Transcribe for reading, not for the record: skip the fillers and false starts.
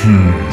Hmm.